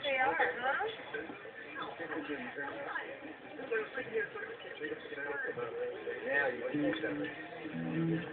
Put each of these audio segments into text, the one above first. Here they are, huh? Yeah, you can use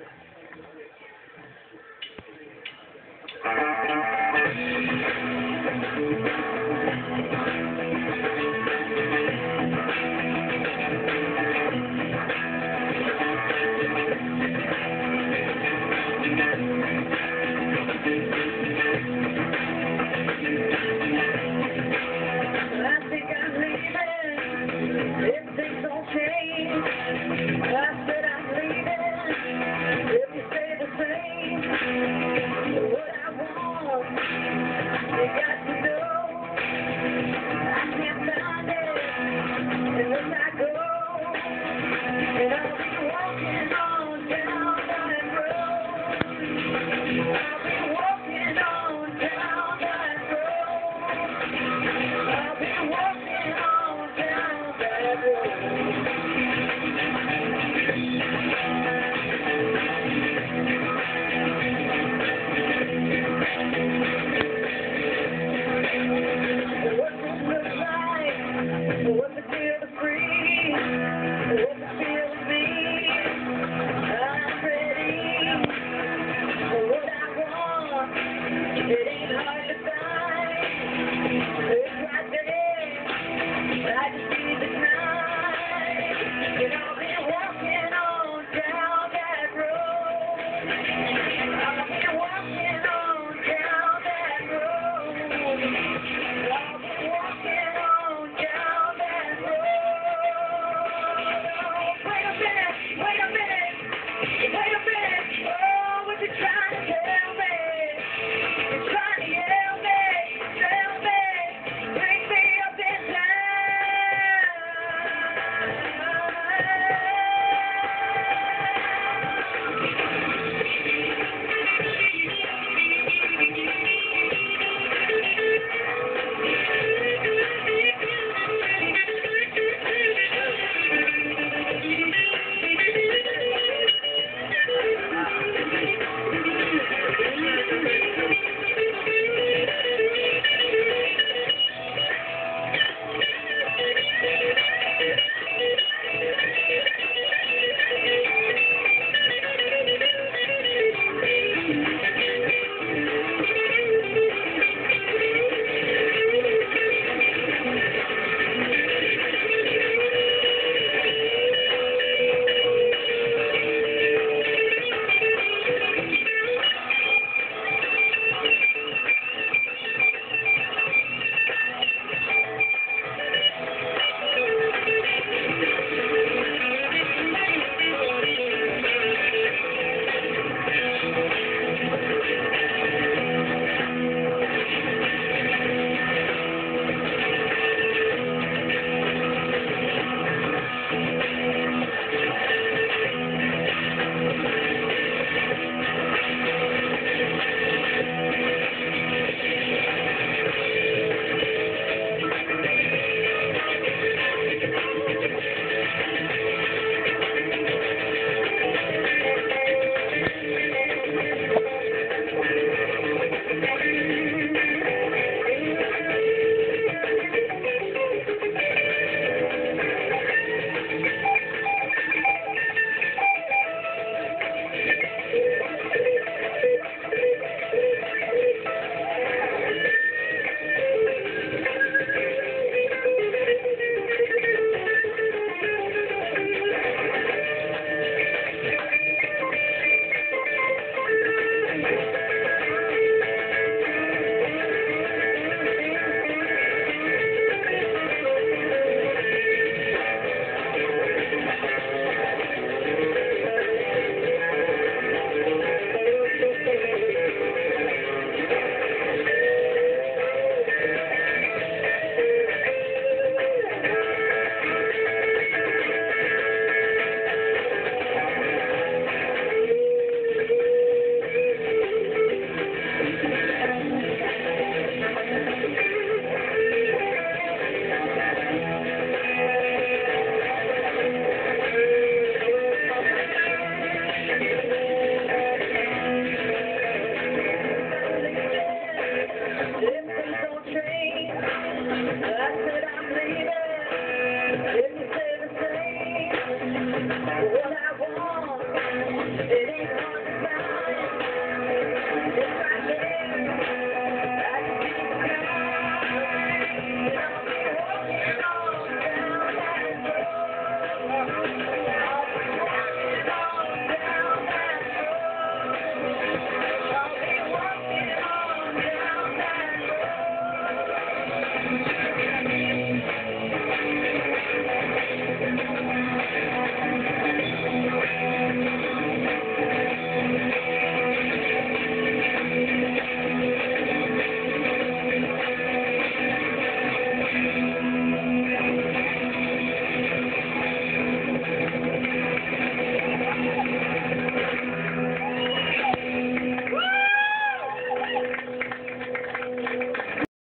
Train.